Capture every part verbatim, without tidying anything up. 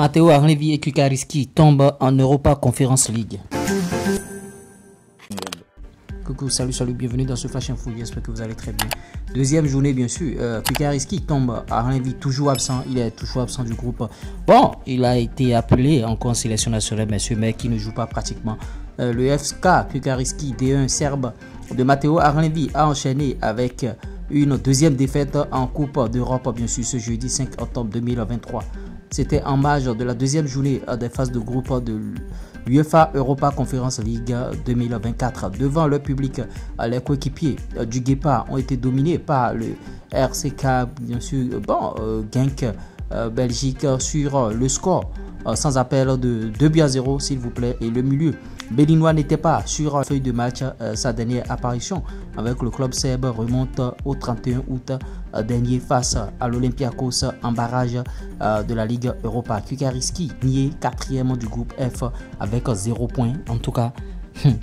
Mattéo Ahlinvi et Čukarički tombent en Europa Conference League. Coucou, salut, salut, bienvenue dans ce Flash Info, j'espère que vous allez très bien. Deuxième journée, bien sûr, euh, Čukarički tombe, Ahlinvi toujours absent, il est toujours absent du groupe. Bon, il a été appelé en conciliation nationale, mais ce mec qui ne joue pas pratiquement. Euh, le F K Čukarički D un serbe de Mattéo Ahlinvi a enchaîné avec une deuxième défaite en Coupe d'Europe, bien sûr, ce jeudi cinq octobre deux mille vingt-trois. C'était en marge de la deuxième journée des phases de groupe de l'UEFA Europa Conference League deux mille vingt-quatre. Devant le public, les coéquipiers du Guépard ont été dominés par le R C K, bien sûr, bon, euh, Genk, euh, Belgique, sur le score euh, sans appel de deux buts à zéro, s'il vous plaît. Et le milieu béninois n'était pas sur la feuille de match. Euh, sa dernière apparition avec le club serbe remonte au trente et un août euh, dernier face à l'Olympiakos en barrage euh, de la Ligue Europa. Čukarički nié quatrième du groupe F avec zéro point. En tout cas,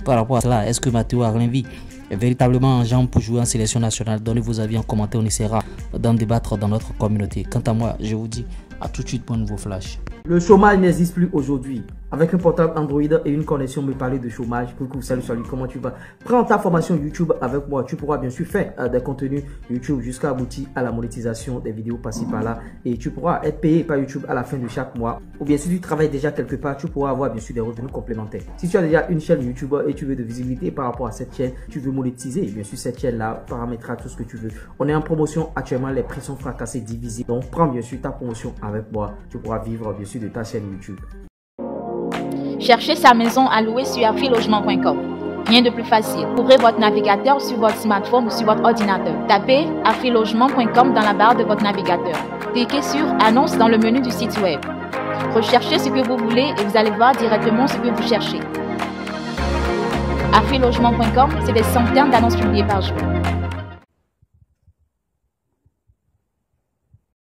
par rapport à cela, est-ce que Mattéo Ahlinvi est véritablement en jambe pour jouer en sélection nationale? Donnez vos avis en commentaire, on essaiera d'en débattre dans notre communauté. Quant à moi, je vous dis à tout de suite pour un nouveau flash. Le chômage n'existe plus aujourd'hui. Avec un portable Android et une connexion, me parler de chômage. Coucou, salut, salut, comment tu vas? Prends ta formation YouTube avec moi. Tu pourras bien sûr faire euh, des contenus YouTube jusqu'à aboutir à la monétisation des vidéos passées par là. Et tu pourras être payé par YouTube à la fin de chaque mois. Ou bien si tu travailles déjà quelque part, tu pourras avoir bien sûr des revenus complémentaires. Si tu as déjà une chaîne YouTube et tu veux de visibilité par rapport à cette chaîne, tu veux monétiser, bien sûr cette chaîne-là paramétrera tout ce que tu veux. On est en promotion actuellement, les prix sont fracassés, divisés. Donc prends bien sûr ta promotion avec moi. Tu pourras vivre bien sûr de ta chaîne YouTube. Cherchez sa maison à louer sur afri logement point com. Rien de plus facile. Ouvrez votre navigateur sur votre smartphone ou sur votre ordinateur. Tapez afri logement point com dans la barre de votre navigateur. Cliquez sur Annonce dans le menu du site web. Recherchez ce que vous voulez et vous allez voir directement ce que vous cherchez. afri logement point com, c'est des centaines d'annonces publiées par jour.